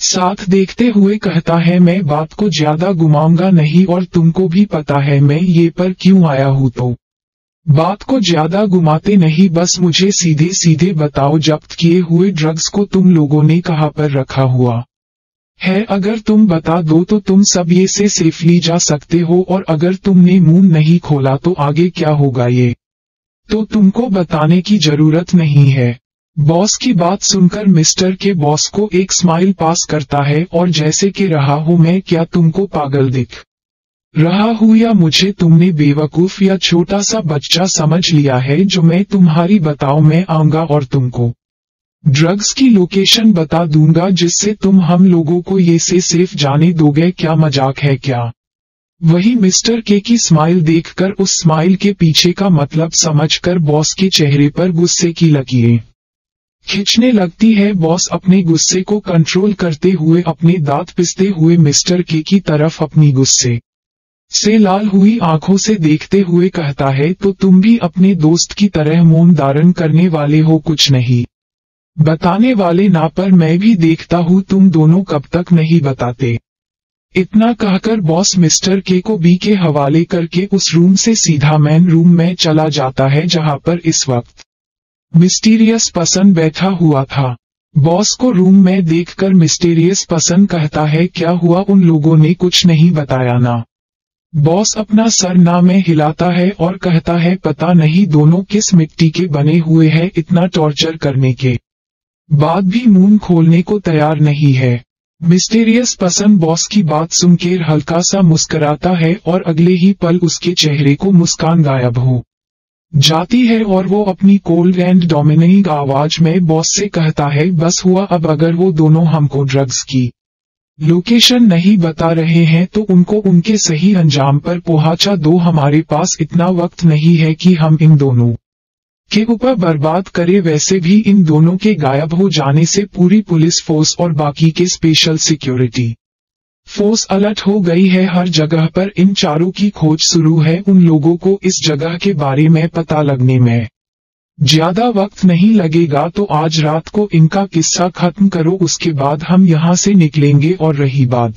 साथ देखते हुए कहता है, मैं बात को ज्यादा घुमाऊंगा नहीं और तुमको भी पता है मैं ये पर क्यों आया हूँ, तो बात को ज्यादा घुमाते नहीं, बस मुझे सीधे सीधे बताओ जब्त किए हुए ड्रग्स को तुम लोगों ने कहाँ पर रखा हुआ है। अगर तुम बता दो तो तुम सब ये से सेफली जा सकते हो, और अगर तुमने मुंह नहीं खोला तो आगे क्या होगा ये तो तुमको बताने की जरूरत नहीं है। बॉस की बात सुनकर मिस्टर के बॉस को एक स्माइल पास करता है और जैसे कि रहा हूं मैं, क्या तुमको पागल दिख रहा हूँ या मुझे तुमने बेवकूफ या छोटा सा बच्चा समझ लिया है, जो मैं तुम्हारी बताओ मैं आऊंगा और तुमको ड्रग्स की लोकेशन बता दूंगा जिससे तुम हम लोगों को ये से सेफ जाने दोगे, क्या मजाक है क्या। वही मिस्टर के की स्माइल देखकर उस स्माइल के पीछे का मतलब समझकर बॉस के चेहरे पर गुस्से की लकीरें खिंचने लगती है। बॉस अपने गुस्से को कंट्रोल करते हुए अपने दांत पिसते हुए मिस्टर के की तरफ अपनी गुस्से से लाल हुई आंखों से देखते हुए कहता है, तो तुम भी अपने दोस्त की तरह मौन धारण करने वाले हो, कुछ नहीं बताने वाले ना, पर मैं भी देखता हूँ तुम दोनों कब तक नहीं बताते। इतना कहकर बॉस मिस्टर के को बी के हवाले करके उस रूम से सीधा मैन रूम में चला जाता है जहाँ पर इस वक्त मिस्टीरियस पर्सन बैठा हुआ था। बॉस को रूम में देखकर मिस्टीरियस पर्सन कहता है, क्या हुआ, उन लोगों ने कुछ नहीं बताया ना। बॉस अपना सर ना में हिलाता है और कहता है, पता नहीं दोनों किस मिट्टी के बने हुए हैं, इतना टॉर्चर करने के बाद भी मुंह खोलने को तैयार नहीं है। मिस्टीरियस पर्सन बॉस की बात सुनकर हल्का सा मुस्कराता है और अगले ही पल उसके चेहरे को मुस्कान गायब हो जाती है और वो अपनी कोल्ड एंड डोमिनेटिंग आवाज में बॉस से कहता है, बस हुआ, अब अगर वो दोनों हमको ड्रग्स की लोकेशन नहीं बता रहे हैं तो उनको उनके सही अंजाम पर पहुंचा दो, हमारे पास इतना वक्त नहीं है कि हम इन दोनों के ऊपर बर्बाद करें, वैसे भी इन दोनों के गायब हो जाने से पूरी पुलिस फोर्स और बाकी के स्पेशल सिक्योरिटी फोर्स अलर्ट हो गई है। हर जगह पर इन चारों की खोज शुरू है। उन लोगों को इस जगह के बारे में पता लगने में ज्यादा वक्त नहीं लगेगा, तो आज रात को इनका किस्सा खत्म करो, उसके बाद हम यहाँ से निकलेंगे। और रही बात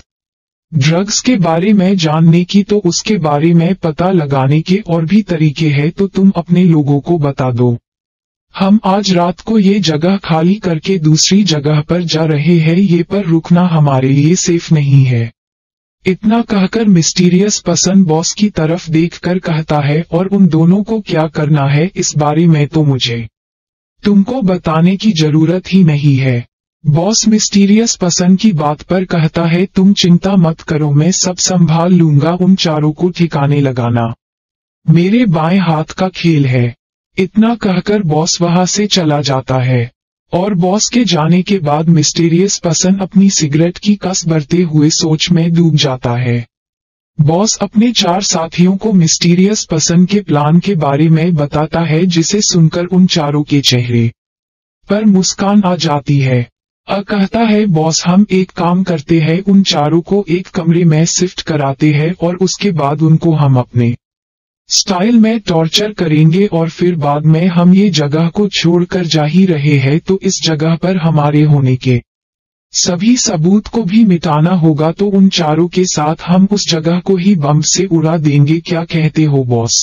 ड्रग्स के बारे में जानने की, तो उसके बारे में पता लगाने के और भी तरीके हैं, तो तुम अपने लोगों को बता दो। हम आज रात को ये जगह खाली करके दूसरी जगह पर जा रहे हैं, ये पर रुकना हमारे लिए सेफ नहीं है। इतना कहकर मिस्टीरियस पर्सन बॉस की तरफ देखकर कहता है, और उन दोनों को क्या करना है इस बारे में तो मुझे तुमको बताने की जरूरत ही नहीं है। बॉस मिस्टीरियस पर्सन की बात पर कहता है, तुम चिंता मत करो, मैं सब संभाल लूंगा। उन चारों को ठिकाने लगाना मेरे बाएं हाथ का खेल है। इतना कहकर बॉस वहां से चला जाता है। और बॉस के जाने के बाद मिस्टीरियस पर्सन अपनी सिगरेट की कस भरते हुए सोच में डूब जाता है। बॉस अपने चार साथियों को मिस्टीरियस पर्सन के प्लान के बारे में बताता है, जिसे सुनकर उन चारों के चेहरे पर मुस्कान आ जाती है। कहता है बॉस, हम एक काम करते हैं, उन चारों को एक कमरे में शिफ्ट कराते हैं और उसके बाद उनको हम अपने स्टाइल में टॉर्चर करेंगे, और फिर बाद में हम ये जगह को छोड़कर जा ही रहे हैं, तो इस जगह पर हमारे होने के सभी सबूत को भी मिटाना होगा, तो उन चारों के साथ हम उस जगह को ही बम से उड़ा देंगे। क्या कहते हो बॉस,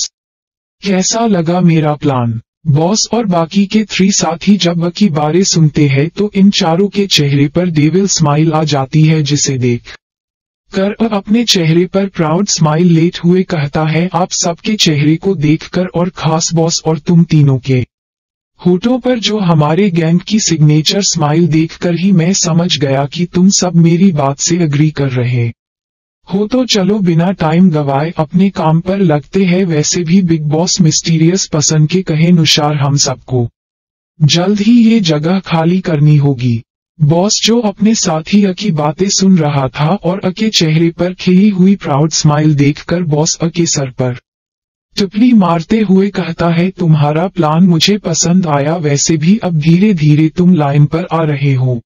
कैसा लगा मेरा प्लान? बॉस और बाकी के थ्री साथी जब बाकी बारे सुनते हैं, तो इन चारों के चेहरे पर डेविल स्माइल आ जाती है, जिसे देख कर अपने चेहरे पर प्राउड स्माइल लेट हुए कहता है, आप सबके चेहरे को देखकर और खास बॉस और तुम तीनों के होठों पर जो हमारे गैंग की सिग्नेचर स्माइल देखकर ही मैं समझ गया कि तुम सब मेरी बात से एग्री कर रहे हो, तो चलो बिना टाइम गवाए अपने काम पर लगते हैं। वैसे भी बिग बॉस मिस्टीरियस पर्सन के कहे अनुसार हम सबको जल्द ही ये जगह खाली करनी होगी। बॉस जो अपने साथी अ की बातें सुन रहा था और अ के चेहरे पर खिली हुई प्राउड स्माइल देखकर बॉस अ के सर पर टिप्पणी मारते हुए कहता है, तुम्हारा प्लान मुझे पसंद आया, वैसे भी अब धीरे धीरे तुम लाइन पर आ रहे हो।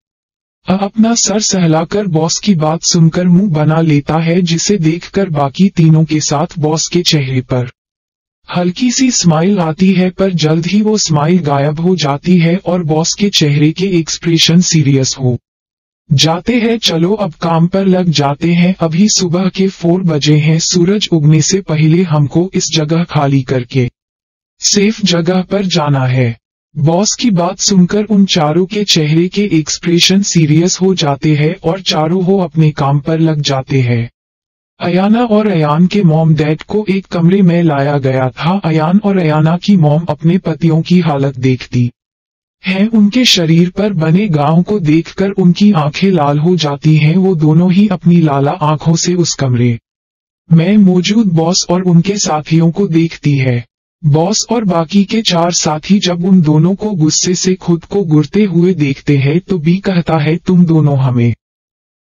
अपना सर सहलाकर बॉस की बात सुनकर मुंह बना लेता है, जिसे देखकर बाकी तीनों के साथ बॉस के चेहरे पर हल्की सी स्माइल आती है, पर जल्द ही वो स्माइल गायब हो जाती है और बॉस के चेहरे के एक्सप्रेशन सीरियस हो जाते हैं। चलो अब काम पर लग जाते हैं, अभी सुबह के 4 बजे हैं, सूरज उगने से पहले हमको इस जगह खाली करके सेफ जगह पर जाना है। बॉस की बात सुनकर उन चारों के चेहरे के एक्सप्रेशन सीरियस हो जाते हैं और चारों हो अपने काम पर लग जाते हैं। अयाना और अयान के मॉम डैड को एक कमरे में लाया गया था। अयान और अयाना की मॉम अपने पतियों की हालत देखती हैं, उनके शरीर पर बने घाव को देखकर उनकी आंखें लाल हो जाती हैं। वो दोनों ही अपनी लाला आंखों से उस कमरे में मौजूद बॉस और उनके साथियों को देखती है। बॉस और बाकी के चार साथी जब उन दोनों को गुस्से से खुद को घूरते हुए देखते हैं, तो बी कहता है, तुम दोनों हमें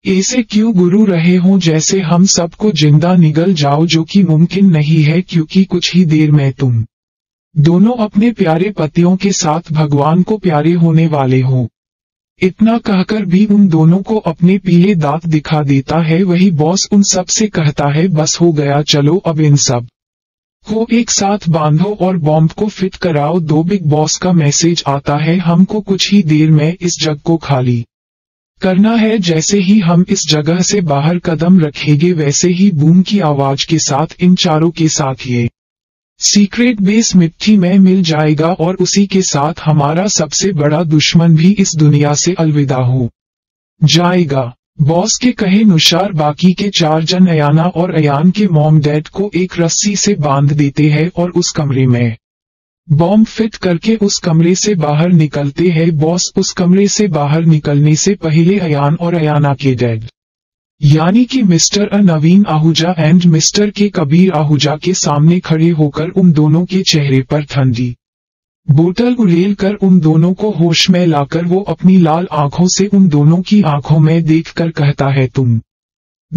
ऐसे क्यों गुरु रहे हो, जैसे हम सबको जिंदा निगल जाओ, जो कि मुमकिन नहीं है, क्योंकि कुछ ही देर में तुम दोनों अपने प्यारे पतियों के साथ भगवान को प्यारे होने वाले हो। इतना कहकर भी उन दोनों को अपने पीले दांत दिखा देता है। वही बॉस उन सब से कहता है, बस हो गया, चलो अब इन सब को एक साथ बांधो और बॉम्ब को फिट कराओ। दो बिग बॉस का मैसेज आता है, हमको कुछ ही देर में इस जग को खाली करना है। जैसे ही हम इस जगह से बाहर कदम रखेंगे, वैसे ही बूम की आवाज के साथ इन चारों के साथ ये सीक्रेट बेस मिट्टी में मिल जाएगा, और उसी के साथ हमारा सबसे बड़ा दुश्मन भी इस दुनिया से अलविदा हो जाएगा। बॉस के कहे अनुसार बाकी के 4 जन अयाना और अयान के मॉम डैड को एक रस्सी से बांध देते हैं और उस कमरे में बॉम्ब फिट करके उस कमरे से बाहर निकलते हैं। बॉस उस कमरे से बाहर निकलने से पहले अयान और अयाना के डैड यानी कि mister Naveen Ahuja and mister के कबीर आहूजा के सामने खड़े होकर उन दोनों के चेहरे पर ठंडी बोतल उलेल कर उन दोनों को होश में लाकर वो अपनी लाल आंखों से उन दोनों की आंखों में देखकर कहता है, तुम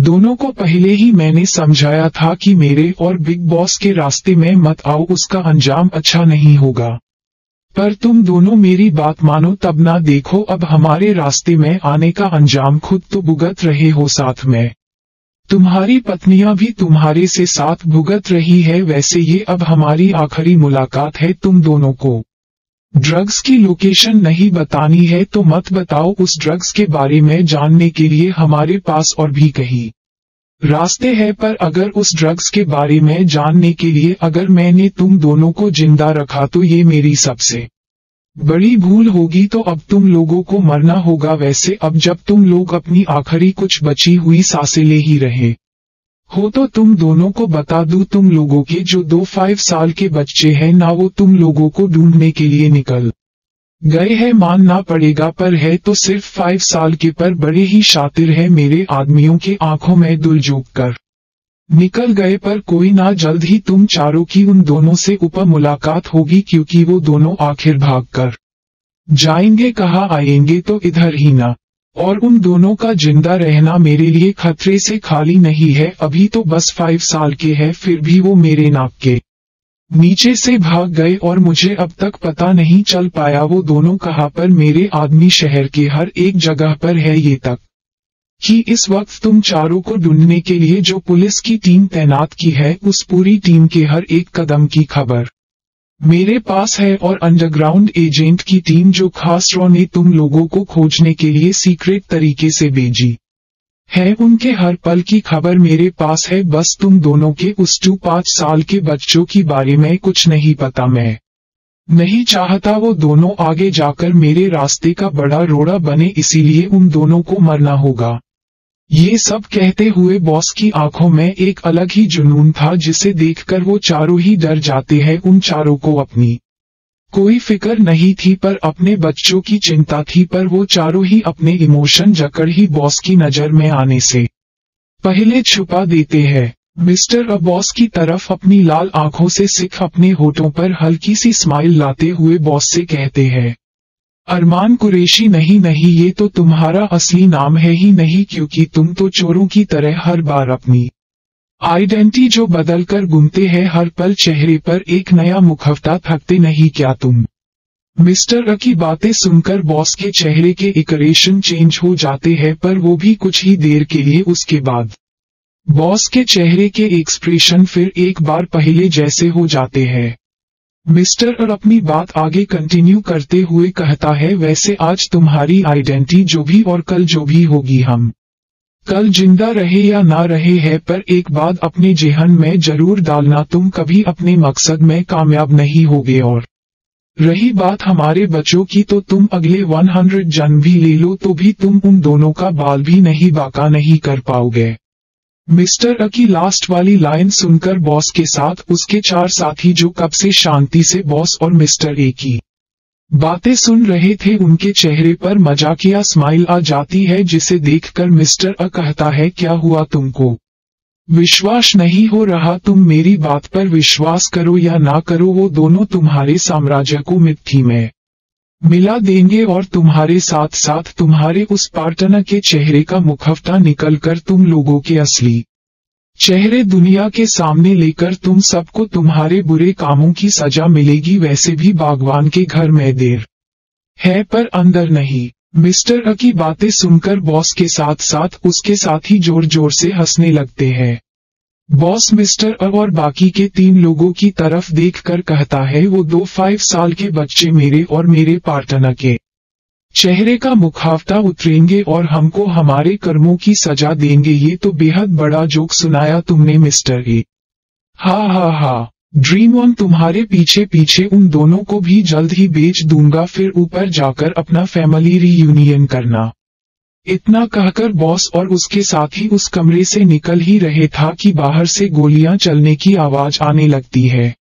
दोनों को पहले ही मैंने समझाया था कि मेरे और बिग बॉस के रास्ते में मत आओ, उसका अंजाम अच्छा नहीं होगा, पर तुम दोनों मेरी बात मानो तब ना। देखो अब हमारे रास्ते में आने का अंजाम खुद तो भुगत रहे हो, साथ में तुम्हारी पत्नियां भी तुम्हारे से साथ भुगत रही है, वैसे ये अब हमारी आखिरी मुलाकात है। तुम दोनों को ड्रग्स की लोकेशन नहीं बतानी है तो मत बताओ। उस ड्रग्स के बारे में जानने के लिए हमारे पास और भी कहीं रास्ते हैं, पर अगर उस ड्रग्स के बारे में जानने के लिए अगर मैंने तुम दोनों को जिंदा रखा तो ये मेरी सबसे बड़ी भूल होगी। तो अब तुम लोगों को मरना होगा। वैसे अब जब तुम लोग अपनी आखिरी कुछ बची हुई सांसें ले ही रहे हो तो तुम दोनों को बता दूं, तुम लोगों के जो 2-5 साल के बच्चे हैं ना, वो तुम लोगों को ढूंढने के लिए निकल गए हैं, मानना पड़ेगा। पर है तो सिर्फ 5 साल के, पर बड़े ही शातिर है मेरे आदमियों के। आंखों में धूल झोंक कर निकल गए। पर कोई ना, जल्द ही तुम चारों की उन दोनों से ऊपर मुलाकात होगी, क्योंकि वो दोनों आखिर भाग कर जाएंगे। कहाँ आएंगे तो इधर ही ना। और उन दोनों का जिंदा रहना मेरे लिए खतरे से खाली नहीं है। अभी तो बस 5 साल के हैं, फिर भी वो मेरे नाक के नीचे से भाग गए और मुझे अब तक पता नहीं चल पाया वो दोनों कहाँ। पर मेरे आदमी शहर के हर एक जगह पर है ये तक कि इस वक्त तुम चारों को ढूंढने के लिए जो पुलिस की टीम तैनात की है, उस पूरी टीम के हर एक कदम की खबर मेरे पास है। और अंडरग्राउंड एजेंट की टीम जो खासतौर ने तुम लोगों को खोजने के लिए सीक्रेट तरीके से भेजी है, उनके हर पल की खबर मेरे पास है। बस तुम दोनों के उस 2-5 साल के बच्चों के बारे में कुछ नहीं पता। मैं नहीं चाहता वो दोनों आगे जाकर मेरे रास्ते का बड़ा रोड़ा बने, इसीलिए उन दोनों को मरना होगा। ये सब कहते हुए बॉस की आंखों में एक अलग ही जुनून था, जिसे देखकर वो चारों ही डर जाते हैं। उन चारों को अपनी कोई फिक्र नहीं थी, पर अपने बच्चों की चिंता थी। पर वो चारों ही अपने इमोशन जकड़ ही बॉस की नजर में आने से पहले छुपा देते हैं। मिस्टर अबॉस की तरफ अपनी लाल आंखों से सिख अपने होठों पर हल्की सी स्माइल लाते हुए बॉस से कहते हैं, अरमान कुरैशी। नहीं, ये तो तुम्हारा असली नाम है ही नहीं, क्योंकि तुम तो चोरों की तरह हर बार अपनी आइडेंटिटी जो बदलकर घूमते हैं। हर पल चेहरे पर एक नया मुखौटा थकते नहीं क्या तुम? मिस्टर अ की बातें सुनकर बॉस के चेहरे के एक्सप्रेशन चेंज हो जाते हैं, पर वो भी कुछ ही देर के लिए। उसके बाद बॉस के चेहरे के एक्सप्रेशन फिर एक बार पहले जैसे हो जाते हैं। मिस्टर और अपनी बात आगे कंटिन्यू करते हुए कहता है, वैसे आज तुम्हारी आइडेंटिटी जो भी और कल जो भी होगी, हम कल जिंदा रहे या ना रहे है, पर एक बात अपने जेहन में जरूर डालना, तुम कभी अपने मकसद में कामयाब नहीं होगे। और रही बात हमारे बच्चों की, तो तुम अगले 100 जन्म भी ले लो तो भी तुम उन दोनों का बाल भी नहीं बाका नहीं कर पाओगे। मिस्टर अ की लास्ट वाली लाइन सुनकर बॉस के साथ उसके 4 साथी जो कब से शांति से बॉस और मिस्टर ए की बातें सुन रहे थे, उनके चेहरे पर मजाकिया स्माइल आ जाती है, जिसे देखकर मिस्टर अ कहता है, क्या हुआ तुमको? विश्वास नहीं हो रहा? तुम मेरी बात पर विश्वास करो या ना करो, वो दोनों तुम्हारे साम्राज्य को मिट्टी में मिला देंगे। और तुम्हारे साथ साथ तुम्हारे उस पार्टनर के चेहरे का मुखौटा निकलकर तुम लोगों के असली चेहरे दुनिया के सामने लेकर तुम सबको तुम्हारे बुरे कामों की सजा मिलेगी। वैसे भी बागवान के घर में देर है पर अंदर नहीं। मिस्टर अ की बातें सुनकर बॉस के साथ साथ उसके साथी जोर जोर से हंसने लगते हैं। बॉस मिस्टर अ और बाकी के 3 लोगों की तरफ देखकर कहता है, वो 2-5 साल के बच्चे मेरे और मेरे पार्टनर के चेहरे का मुखौटा उतरेंगे और हमको हमारे कर्मों की सजा देंगे। ये तो बेहद बड़ा जोक सुनाया तुमने मिस्टर ए। हा, ड्रीम ऑन। तुम्हारे पीछे पीछे उन दोनों को भी जल्द ही बेच दूंगा, फिर ऊपर जाकर अपना फैमिली रीयूनियन करना। इतना कहकर बॉस और उसके साथी उस कमरे से निकल ही रहे था कि बाहर से गोलियां चलने की आवाज आने लगती है,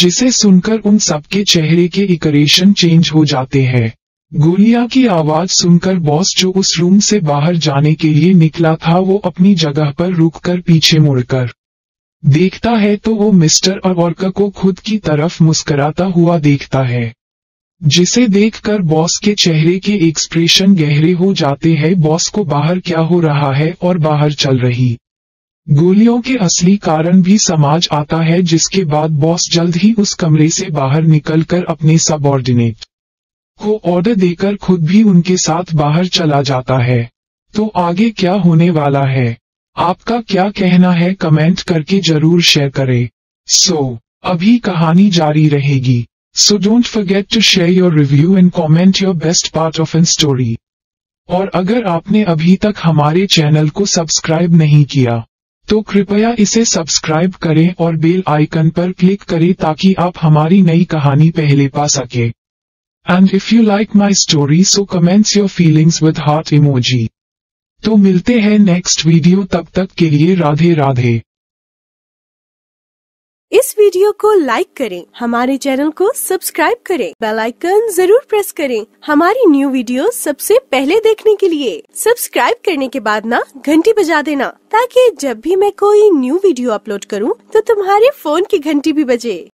जिसे सुनकर उन सबके चेहरे के एक्सप्रेशन चेंज हो जाते हैं। गोलियां की आवाज सुनकर बॉस जो उस रूम से बाहर जाने के लिए निकला था, वो अपनी जगह पर रुककर पीछे मुड़कर देखता है तो वो मिस्टर अवर्का को खुद की तरफ मुस्कुराता हुआ देखता है, जिसे देखकर बॉस के चेहरे के एक्सप्रेशन गहरे हो जाते हैं। बॉस को बाहर क्या हो रहा है और बाहर चल रही गोलियों के असली कारण भी समझ आता है, जिसके बाद बॉस जल्द ही उस कमरे से बाहर निकलकर अपने सबऑर्डिनेट को ऑर्डर देकर खुद भी उनके साथ बाहर चला जाता है। तो आगे क्या होने वाला है? आपका क्या कहना है कमेंट करके जरूर शेयर करें। सो अभी कहानी जारी रहेगी। So don't forget to share your review and comment your best part of an story. और अगर आपने अभी तक हमारे चैनल को सब्सक्राइब नहीं किया तो कृपया इसे सब्सक्राइब करें और बेल आइकन पर क्लिक करें ताकि आप हमारी नई कहानी पहले पा सके। And if you like my story so comments your feelings with heart emoji. तो मिलते हैं नेक्स्ट वीडियो, तब तक के लिए राधे राधे। इस वीडियो को लाइक करें, हमारे चैनल को सब्सक्राइब करें, बेल आइकन जरूर प्रेस करें हमारी न्यू वीडियो सबसे पहले देखने के लिए। सब्सक्राइब करने के बाद ना घंटी बजा देना ताकि जब भी मैं कोई न्यू वीडियो अपलोड करूं तो तुम्हारे फोन की घंटी भी बजे।